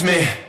watch me.